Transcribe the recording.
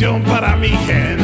canción para mi gente.